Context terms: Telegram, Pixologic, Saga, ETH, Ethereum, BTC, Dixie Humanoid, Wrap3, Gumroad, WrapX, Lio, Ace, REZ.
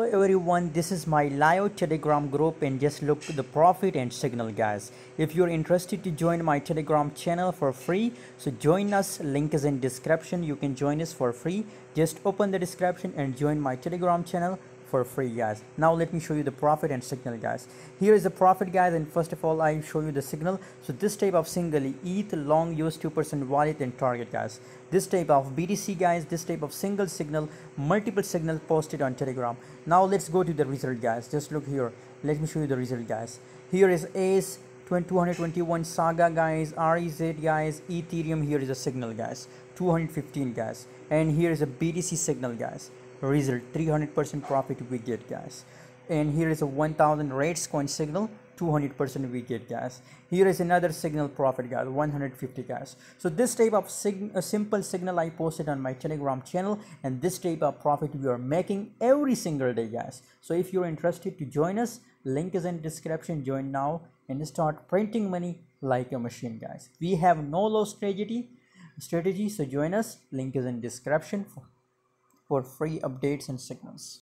Hello everyone, this is my Lio Telegram group and just look to the profit and signal, guys. If you're interested to join my Telegram channel for free, so join us. Link is in description. You can join us for free. Just open the description and join my Telegram channel for free, guys. Now let me show you the profit and signal, guys. Here is the profit, guys, and first of all I show you the signal. So this type of single ETH long use 2% wallet and target, guys. This type of BTC, guys, this type of single signal, multiple signal posted on Telegram. Now let's go to the result, guys. Just look here. Let me show you the result, guys. Here is Ace 221 Saga, guys, REZ, guys, Ethereum. Here is a signal, guys, 215, guys, and here is a BTC signal, guys. Result 300% profit we get, guys. And here is a 1000 rates coin signal, 200% we get, guys. Here is another signal profit, guys, 150, guys. So this type of simple signal I posted on my Telegram channel, and this type of profit we are making every single day, guys. So if you're interested to join us, link is in description. Join now and start printing money like a machine, guys. We have no loss strategy, so join us. Link is in description for free updates and signals.